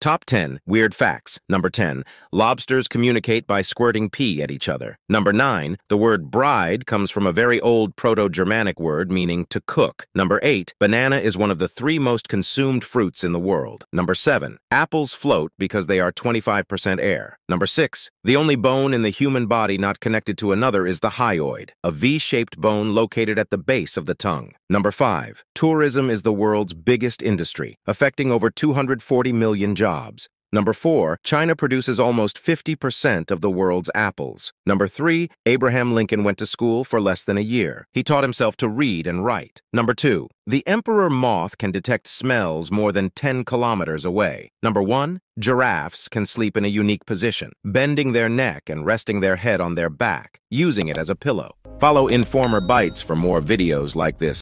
Top 10 Weird Facts. Number 10. Lobsters communicate by squirting pee at each other. Number 9. The word bride comes from a very old Proto-Germanic word meaning to cook. Number 8. Banana is one of the 3 most consumed fruits in the world. Number 7. Apples float because they are 25% air. Number 6. The only bone in the human body not connected to another is the hyoid, a V-shaped bone located at the base of the tongue. Number 5. Tourism is the world's biggest industry, affecting over 240 million jobs. Number 4, China produces almost 50% of the world's apples. Number 3, Abraham Lincoln went to school for less than a year. He taught himself to read and write. Number 2, the emperor moth can detect smells more than 10 kilometers away. Number 1, giraffes can sleep in a unique position, bending their neck and resting their head on their back, using it as a pillow. Follow Informer Bytes for more videos like this.